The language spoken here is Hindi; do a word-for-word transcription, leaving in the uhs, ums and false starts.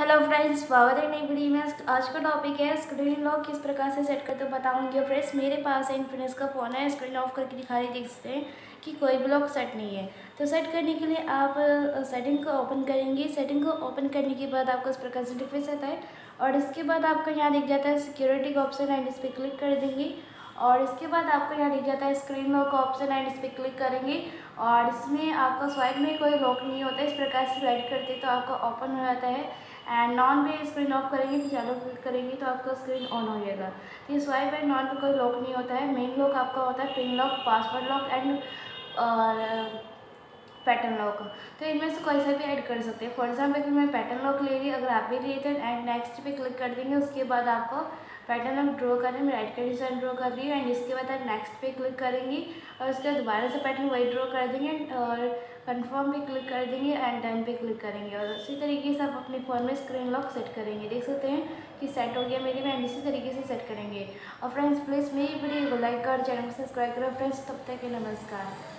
हेलो फ्रेंड्स, स्वागत है नई वीडियो में। आज का टॉपिक है स्क्रीन लॉक किस प्रकार से सेट करते हो बताऊंगी। फ्रेंड्स, मेरे पास है इन्फिनिक्स का फ़ोन है। स्क्रीन ऑफ करके दिखा रही, देख सकते हैं कि कोई भी लॉक सेट नहीं है। तो सेट करने के लिए आप सेटिंग को ओपन करेंगे। सेटिंग को ओपन करने के बाद आपको इस प्रकार से इंटरफेस आता है और इसके बाद आपको यहाँ दिख जाता है सिक्योरिटी का ऑप्शन, एंड इस पर क्लिक कर देंगे। और इसके बाद आपको यहाँ दिख जाता है स्क्रीन लॉक का ऑप्शन, एंड इस पर क्लिक करेंगे। और इसमें आपका स्वाइप में कोई लॉक नहीं होता, इस प्रकार से स्लाइड करते तो आपका ओपन हो जाता है। एंड नॉन पे स्क्रीन ऑफ करेंगे, फिर चालू करेंगे तो आपका स्क्रीन ऑन हो जाएगा। तो ये स्वाइप एंड नॉन पे कोई लॉक नहीं होता है। मेन लॉक आपका होता है pin lock, password lock and और पैटर्न लॉक। तो इनमें से कोई सा भी ऐड कर सकते हैं। फॉर एग्जाम्पल मैं पैटर्न लॉक ले रही, अगर आप भी ले थे एंड नेक्स्ट पे क्लिक कर देंगे। उसके बाद आपको पैटर्न लॉक ड्रॉ करें, मैं राइट का डिजाइन ड्रॉ कर रही हूँ। एंड इसके बाद आप नेक्स्ट पे क्लिक करेंगे और उसके बाद दोबारा से पैटर्न वही ड्रॉ कर देंगे और कन्फर्म पे क्लिक कर देंगे एंड डन पे क्लिक करेंगे। और इसी तरीके से आप अपने फ़ोन में स्क्रीन लॉक सेट करेंगे। देख सकते हैं कि सेट हो गया मेरे में, एंड इसी तरीके से सेट करेंगे। और फ्रेंड्स, प्लीज़ मेरी वीडियो को लाइक कर, चैनल को सब्सक्राइब करो। फ्रेंड्स, तब तक के नमस्कार।